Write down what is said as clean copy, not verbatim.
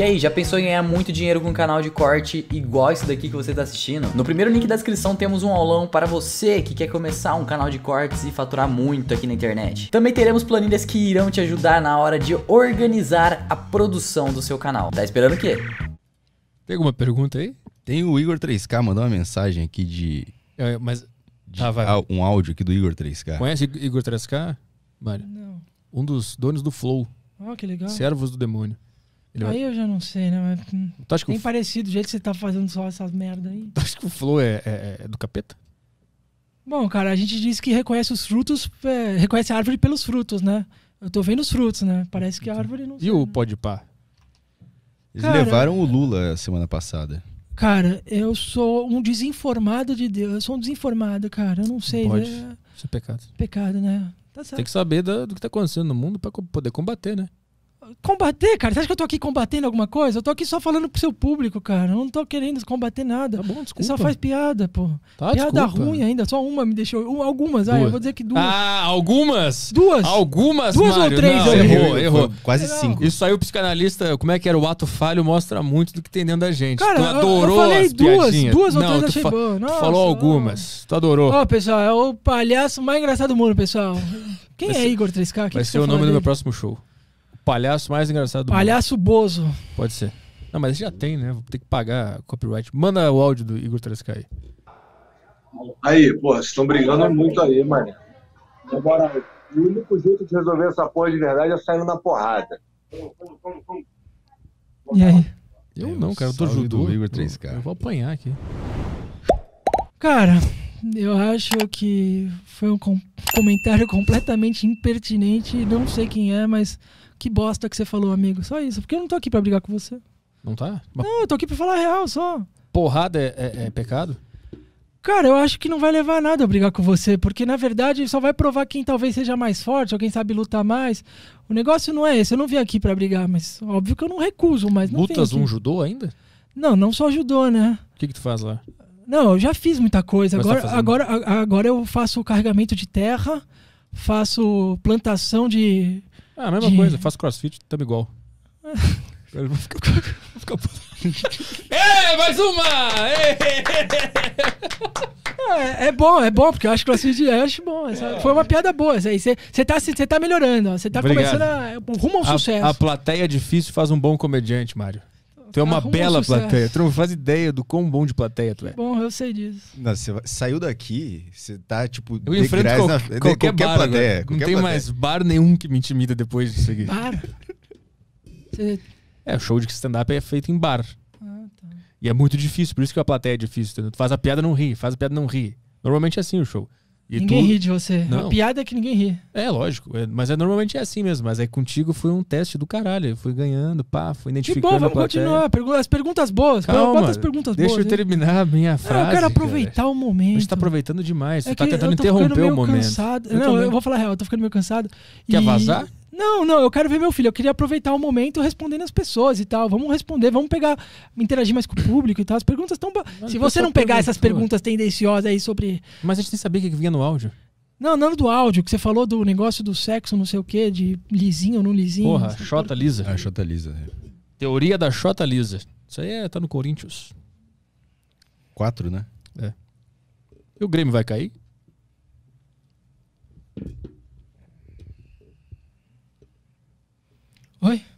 E aí, já pensou em ganhar muito dinheiro com um canal de corte igual esse daqui que você está assistindo? No primeiro link da descrição temos um aulão para você que quer começar um canal de cortes e faturar muito aqui na internet. Também teremos planilhas que irão te ajudar na hora de organizar a produção do seu canal. Tá esperando o quê? Tem alguma pergunta aí? Tem o Igor 3K, mandou uma mensagem aqui de... um áudio aqui do Igor 3K. Conhece Igor 3K, Mário? Não. Um dos donos do Flow. Oh, que legal. Servos do demônio. Ele eu já não sei, né? Mas tem parecido do jeito que você tá fazendo só essas merda aí. Tu acha que o Flow é do capeta? Bom, cara, a gente diz que reconhece os frutos, reconhece a árvore pelos frutos, né? Eu tô vendo os frutos, né? Parece que a árvore não... E o pode pá? Eles levaram o Lula semana passada. Cara, eu sou um desinformado de Deus. Eu sou um desinformado, cara. Eu não sei. Pode. Né? Isso é pecado. Pecado, né? Tá certo. Tem que saber do que tá acontecendo no mundo pra poder combater, né? Combater, cara? Você acha que eu tô aqui combatendo alguma coisa? Eu tô aqui só falando pro seu público, cara. Eu não tô querendo combater nada. Tá bom, desculpa. Você só faz piada, pô. Tá, piada desculpa. Ruim ainda. Só uma me deixou. Algumas, duas. Eu vou dizer que duas. Ah, algumas? Duas. Algumas, duas, Mário. Ou três. Não, errou. Quase cinco. Isso aí o psicanalista, como é que era? O ato falho mostra muito do que tem dentro da gente. Cara, tu adorou eu falei as piadinhas. Duas ou três, achei bom. Nossa, tu falou algumas. Tu adorou. Ó, pessoal, é o palhaço mais engraçado do mundo, pessoal. Quem é Igor 3K? Vai ser o nome do meu próximo show. Palhaço mais engraçado do palhaço mundo. Bozo. Pode ser. Não, mas já tem, né? Vou ter que pagar copyright. Manda o áudio do Igor 3K aí. Aí, porra, vocês estão brigando muito aí, mano. Agora, o único jeito de resolver essa porra de verdade é saindo na porrada. E aí? Eu não, cara. Eu tô judô. Igor 3K. Eu vou apanhar aqui. Cara, eu acho que foi um comentário completamente impertinente. Não sei quem é, mas... Que bosta que você falou, amigo. Só isso. Porque eu não tô aqui pra brigar com você. Não tá? Não, eu tô aqui pra falar a real só. Porrada é pecado? Cara, eu acho que não vai levar a nada a brigar com você. Porque, na verdade, só vai provar quem talvez seja mais forte ou quem sabe lutar mais. O negócio não é esse. Eu não vim aqui pra brigar, mas óbvio que eu não recuso. Mas não lutas um judô ainda? Não, não só judô, né? O que tu faz lá? Não, eu já fiz muita coisa. Agora eu faço carregamento de terra, faço plantação de... Ah, a mesma coisa, faço crossfit, tamo igual. Agora eu vou ficar... É, mais uma! É bom, porque eu acho crossfit, eu acho bom. Foi uma piada boa, você tá melhorando, você tá começando rumo ao sucesso. A plateia difícil faz um bom comediante, Mário. Tu é uma bela plateia. Tu não faz ideia do quão bom de plateia tu é. Bom, eu sei disso. Não, você saiu daqui, você tá tipo... Eu enfrento qualquer bar plateia. Não tem mais bar nenhum que me intimida depois disso aqui. Bar? É, o show de stand-up é feito em bar. Ah, tá. E é muito difícil, por isso que a plateia é difícil. Entendeu? Tu faz a piada, não ri. Faz a piada, não ri. Normalmente é assim o show. E ninguém ri de você. Não. A piada é que ninguém ri. É, lógico. Mas normalmente é assim mesmo. Mas aí contigo foi um teste do caralho. Eu fui ganhando, pá, fui identificando a plateia. Que bom, vamos continuar. As perguntas boas. Calma, bota as perguntas boas. Deixa eu terminar a minha frase. Eu quero aproveitar o momento. A gente tá aproveitando demais. Você tá tentando interromper o momento. Cansado. Não, eu vou falar a real. Eu tô ficando meio cansado. Quer vazar? Não, eu quero ver meu filho. Eu queria aproveitar o momento respondendo as pessoas e tal. Vamos responder, vamos pegar, interagir mais com o público e tal. As perguntas estão... Se você não pegar essas perguntas tendenciosas aí sobre... Mas a gente tem que saber o que vinha no áudio. Não do áudio, que você falou do negócio do sexo, não sei o quê, de lisinho ou não lisinho. Porra, Xota Lisa. Ah, Xota Lisa. Teoria da Xota Lisa. Isso aí tá no Corinthians. 4, né? É. E o Grêmio vai cair? Oi?